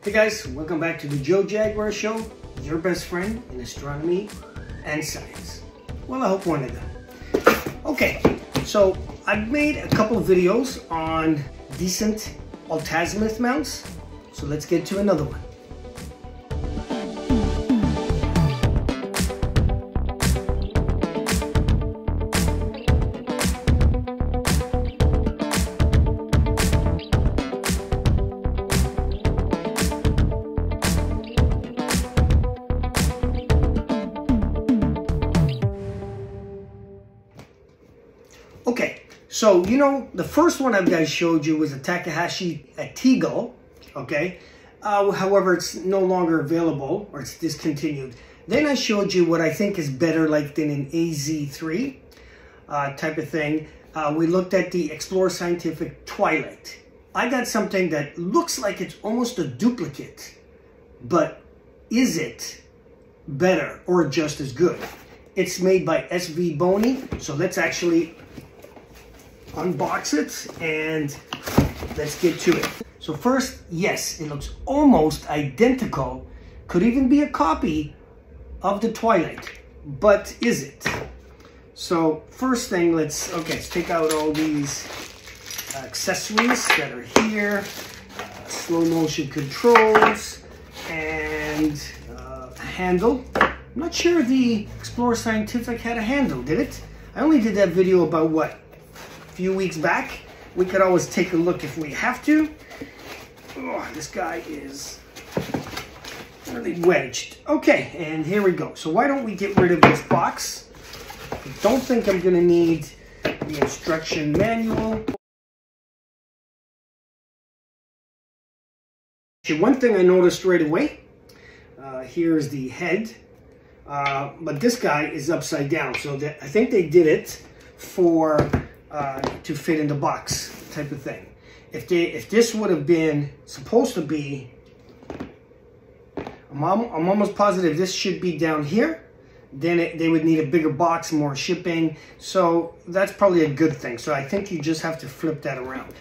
Hey guys, welcome back to the Joe Jaguar Show, your best friend in astronomy and science. Well, I hope one of them. Okay, so I've made a couple videos on decent altazimuth mounts, so let's get to another one. Okay, so you know, the first one I've guys showed you was a Takahashi Teagle, okay? However, it's no longer available, or it's discontinued. Then I showed you what I think is better like than an AZ3 type of thing. We looked at the Explore Scientific Twilight. I got something that looks like it's almost a duplicate, but is it better or just as good? It's made by SVBony, so let's actually unbox it and let's get to it. So first, yes, it looks almost identical, could even be a copy of the Twilight, but is it? So first thing, let's take out all these accessories that are here, slow motion controls and a handle. I'm not sure the Explore Scientific had a handle, did it? I only did that video about what? Few weeks back. We could always take a look if we have to. Oh, this guy is really wedged. Okay, and here we go. So why don't we get rid of this box? I don't think I'm gonna need the instruction manual. One thing I noticed right away, here's the head, but this guy is upside down. So that, I think they did it for to fit in the box type of thing. If this would have been supposed to be, I'm almost positive this should be down here, then they would need a bigger box, more shipping. So that's probably a good thing. So I think you just have to flip that around.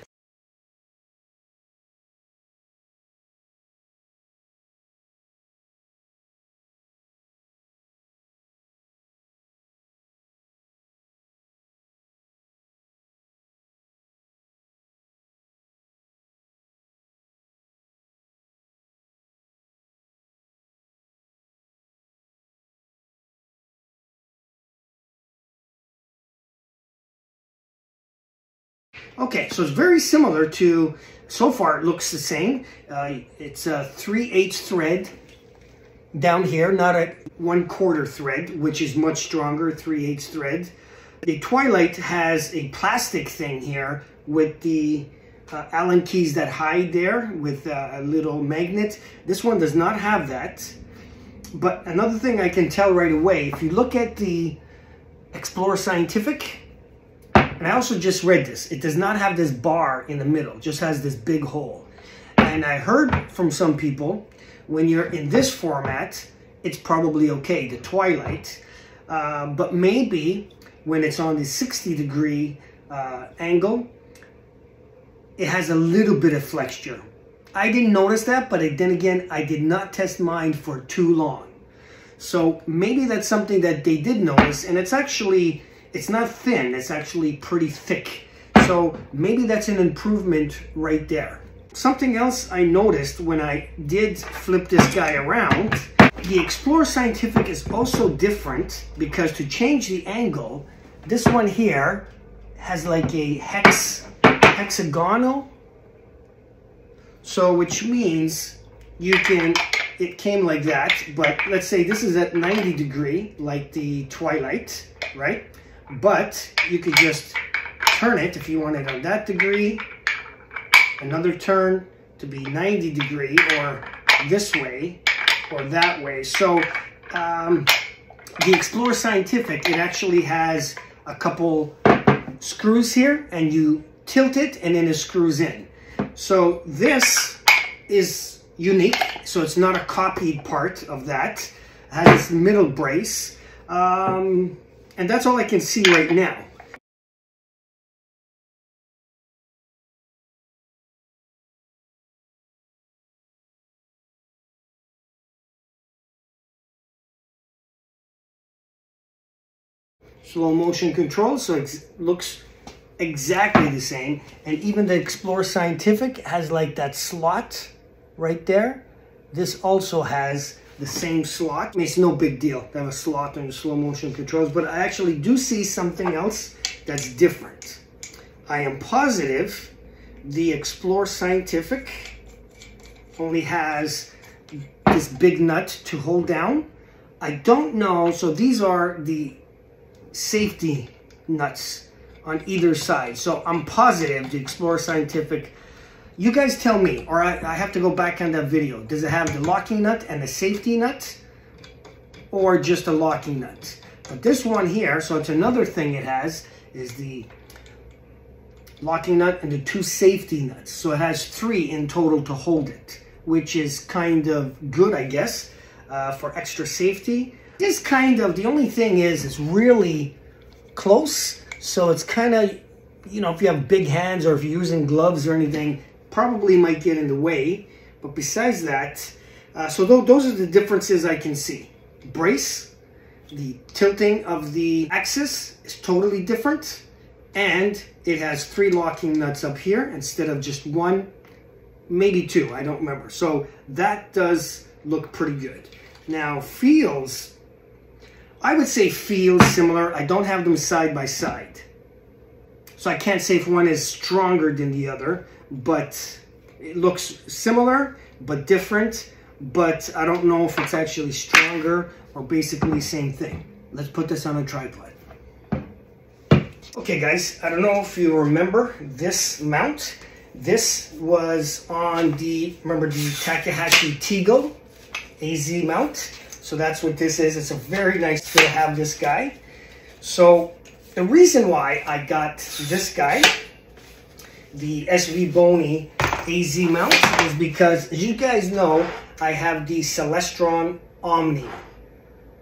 Okay, so it's very similar to, so far it looks the same. It's a 3/8 thread down here, not a 1/4 thread, which is much stronger, 3/8 thread. The Twilight has a plastic thing here with the Allen keys that hide there with a little magnet. This one does not have that. But another thing I can tell right away, if you look at the Explore Scientific, and I also just read this, it does not have this bar in the middle, it just has this big hole. And I heard from some people, when you're in this format, it's probably okay, the Twilight. But maybe when it's on the 60-degree angle, it has a little bit of flexure. I didn't notice that, but then again, I did not test mine for too long. So maybe that's something that they did notice, and it's actually, it's not thin, it's actually pretty thick. So maybe that's an improvement right there. Something else I noticed when I did flip this guy around, the Explore Scientific is also different because to change the angle, this one here has like a hexagonal. So which means you can, it came like that, but let's say this is at 90-degree like the Twilight, right? But you could just turn it if you want it on that degree, another turn to be 90-degree or this way or that way. So the Explore Scientific, it actually has a couple screws here and you tilt it and then it screws in. So this is unique. So it's not a copied part of that. It has this middle brace. And that's all I can see right now. slow motion control, so it looks exactly the same. And even the Explore Scientific has like that slot right there. This also has the same slot. I mean, it's no big deal to have a slot on the slow motion controls, but I actually do see something else that's different. I am positive the Explore Scientific only has this big nut to hold down. I don't know, so these are the safety nuts on either side. So I'm positive the Explore Scientific, you guys tell me, or I have to go back on that video. Does it have the locking nut and the safety nut, or just a locking nut? But this one here, so it's another thing it has, is the locking nut and the two safety nuts. So it has three in total to hold it, which is kind of good, I guess, for extra safety. This kind of, the only thing is it's really close. So it's kind of, you know, if you have big hands or if you're using gloves or anything, probably might get in the way. But besides that, so those are the differences I can see. Brace, the tilting of the axis is totally different. And it has three locking nuts up here instead of just one, maybe two, I don't remember. So that does look pretty good. Now feels, I would say feels similar. I don't have them side by side, so I can't say if one is stronger than the other, but it looks similar but different. But I don't know if it's actually stronger or basically same thing. Let's put this on a tripod. Okay guys, I don't know if you remember this mount. This was on the, remember the Takahashi Teagle AZ mount? So that's what this is. It's a very nice to have this guy. So the reason why I got this guy, the SVBony AZ mount, is because, as you guys know, I have the Celestron Omni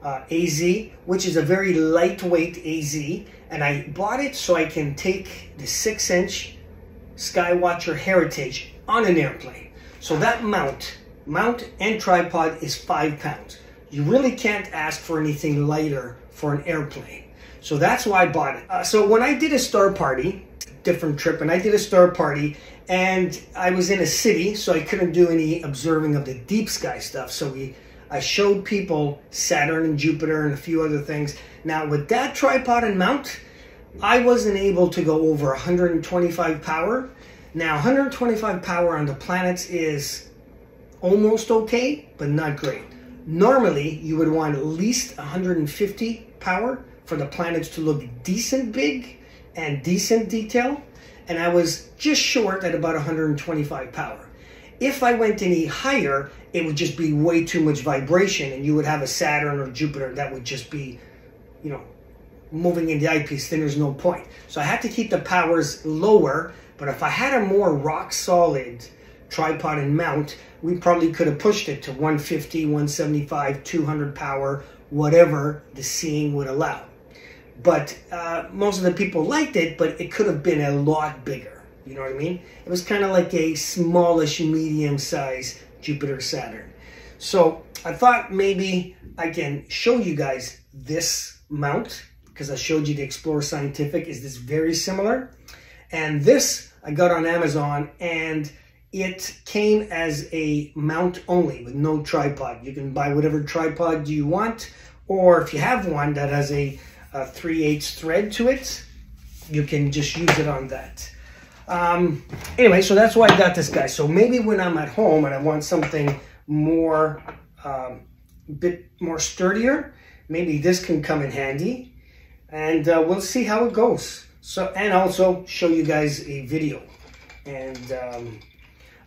AZ, which is a very lightweight AZ. And I bought it so I can take the 6-inch Skywatcher Heritage on an airplane. So that mount and tripod is 5 pounds. You really can't ask for anything lighter for an airplane. So that's why I bought it. So when I did a star party, different trip, and I did a star party, and I was in a city, so I couldn't do any observing of the deep sky stuff. So I showed people Saturn and Jupiter and a few other things. Now with that tripod and mount, I wasn't able to go over 125 power. Now 125 power on the planets is almost okay, but not great. Normally you would want at least 150 power for the planets to look decent big and decent detail. And I was just short at about 125 power. If I went any higher, it would just be way too much vibration, and you would have a Saturn or Jupiter that would just be, you know, moving in the eyepiece. Then there's no point. So I had to keep the powers lower, but if I had a more rock solid tripod and mount, we probably could have pushed it to 150, 175, 200 power, whatever the seeing would allow. But most of the people liked it, but it could have been a lot bigger. You know what I mean? It was kind of like a smallish, medium-sized Jupiter, Saturn. So I thought maybe I can show you guys this mount, because I showed you the Explore Scientific is this very similar. And this I got on Amazon, and it came as a mount only with no tripod. You can buy whatever tripod you want, or if you have one that has a 3/8 thread to it, you can just use it on that. Anyway, so that's why I got this guy. So maybe when I'm at home and I want something more, bit more sturdier, maybe this can come in handy, and we'll see how it goes. So, and also show you guys a video. And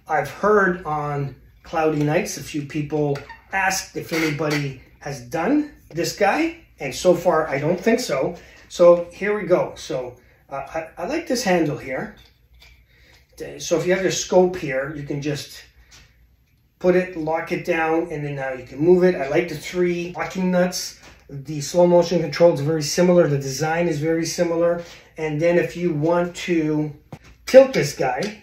I've heard on Cloudy Nights, a few people asked if anybody has done this guy, and so far I don't think so. So here we go. So I like this handle here. So if you have your scope here, you can just put it, lock it down, and then now you can move it. I like the three locking nuts. The slow motion control is very similar. The design is very similar. And then if you want to tilt this guy.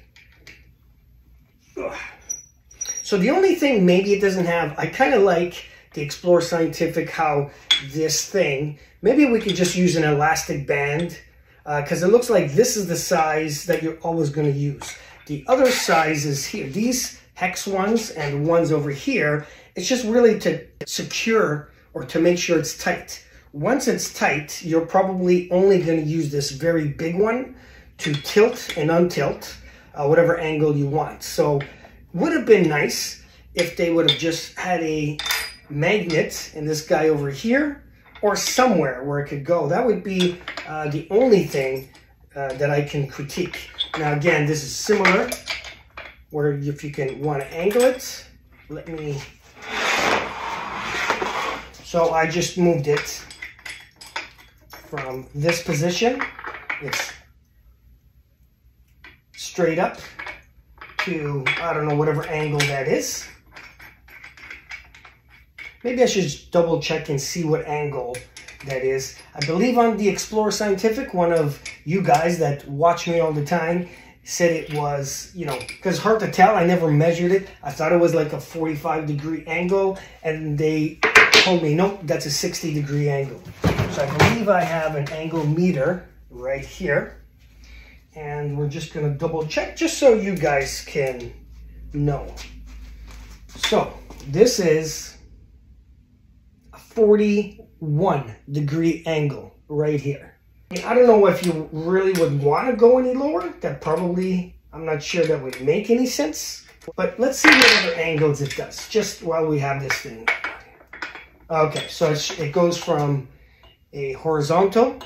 So the only thing maybe it doesn't have, I kind of like the Explore Scientific, how this thing, maybe we could just use an elastic band, because it looks like this is the size that you're always going to use. The other sizes here, these hex ones and ones over here, it's just really to secure or to make sure it's tight. Once it's tight, you're probably only going to use this very big one to tilt and untilt whatever angle you want. So would have been nice if they would have just had a magnet in this guy over here or somewhere where it could go. That would be the only thing that I can critique. Now again, this is similar, where if you can want to angle it, let me, so I just moved it from this position, it's straight up to, I don't know, whatever angle that is. Maybe I should double check and see what angle that is. I believe on the Explore Scientific, one of you guys that watch me all the time said it was, you know, because hard to tell, I never measured it. I thought it was like a 45-degree angle, and they told me, nope, that's a 60-degree angle. So I believe I have an angle meter right here, and we're just gonna double check just so you guys can know. So this is a 41-degree angle right here. I don't know if you really would want to go any lower. That probably, I'm not sure that would make any sense. But let's see what other angles it does, just while we have this thing. Okay, so it goes from a horizontal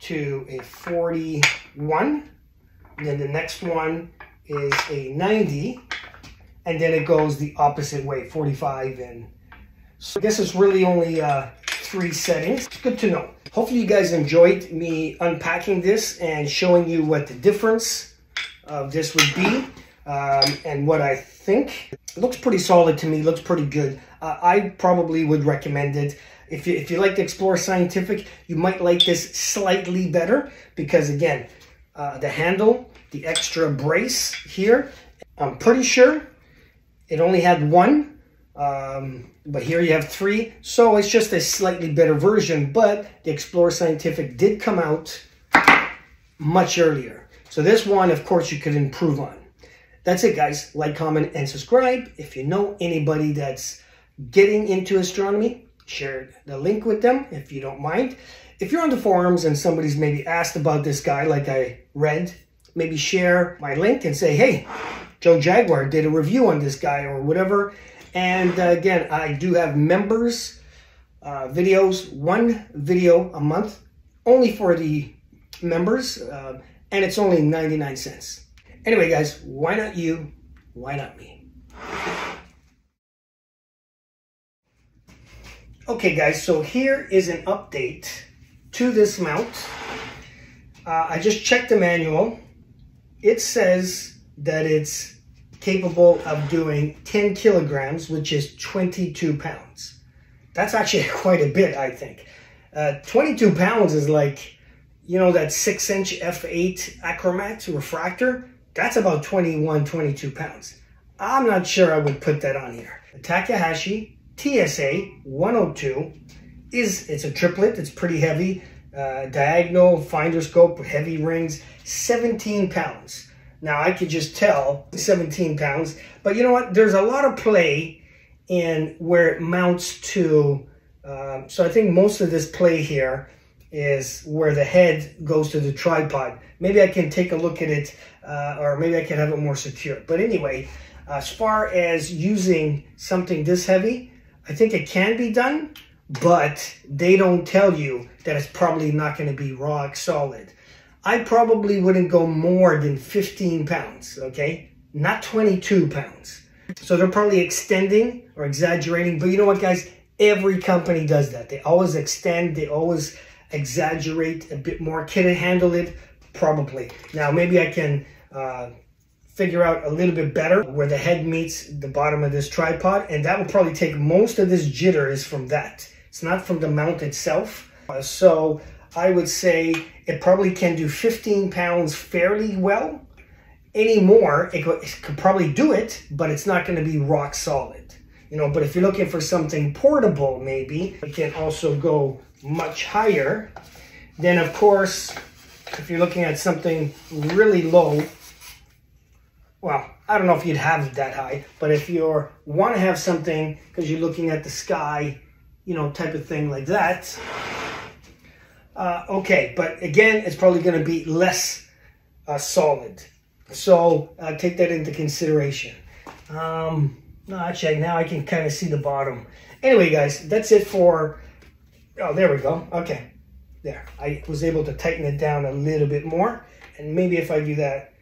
to a 41. Then the next one is a 90. And then it goes the opposite way, 45. And so I guess it's really only 3 settings. Good to know. Hopefully you guys enjoyed me unpacking this and showing you what the difference of this would be and what I think. It looks pretty solid to me, looks pretty good. I probably would recommend it. If you like to Explore Scientific, you might like this slightly better because again, the handle, the extra brace here, I'm pretty sure it only had one. But here you have 3, so it's just a slightly better version, but the Explore Scientific did come out much earlier. So this one, of course, you could improve on. That's it, guys. Like, comment, and subscribe. If you know anybody that's getting into astronomy, share the link with them, if you don't mind. If you're on the forums and somebody's maybe asked about this guy, like I read, maybe share my link and say, hey, Joe Jaguar did a review on this guy or whatever. And again, I do have members videos, one video a month, only for the members, and it's only 99 cents. Anyway, guys, why not you? Why not me? Okay, guys, so here is an update to this mount. I just checked the manual. It says that it's capable of doing 10 kilograms, which is 22 pounds. That's actually quite a bit, I think. 22 pounds is like, you know, that 6-inch F8 Acromat refractor. That's about 21, 22 pounds. I'm not sure I would put that on here. The Takahashi TSA 102 it's a triplet. It's pretty heavy. Diagonal, finder scope, heavy rings, 17 pounds. Now, I could just tell 17 pounds, but you know what? There's a lot of play in where it mounts to. So I think most of this play here is where the head goes to the tripod. Maybe I can take a look at it, or maybe I can have it more secure. But anyway, as far as using something this heavy, I think it can be done, but they don't tell you that it's probably not going to be rock solid. I probably wouldn't go more than 15 pounds, okay? Not 22 pounds. So they're probably extending or exaggerating, but you know what, guys? Every company does that. They always extend, they always exaggerate a bit more. Can it handle it? Probably. Now, maybe I can figure out a little bit better where the head meets the bottom of this tripod, and that will probably take most of this jitter is from that. It's not from the mount itself. So I would say it probably can do 15 pounds fairly well. Any more, it could probably do it, but it's not going to be rock solid. you know, but if you're looking for something portable, maybe you can also go much higher. Then of course, if you're looking at something really low, well, I don't know if you'd have it that high, but if you want to have something because you're looking at the sky, you know, type of thing like that. Okay, but again, it's probably going to be less solid. So take that into consideration. No, actually, now I can kind of see the bottom. Anyway, guys, that's it for... Oh, there we go. Okay, there. I was able to tighten it down a little bit more. And maybe if I do that...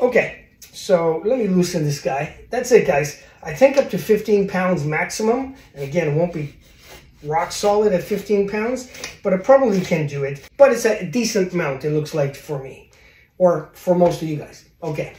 Okay, so let me loosen this guy. That's it, guys. I think up to 15 pounds maximum. And again, it won't be rock solid at 15 pounds, but I probably can do it. But it's a decent amount, it looks like, for me. Or for most of you guys. Okay,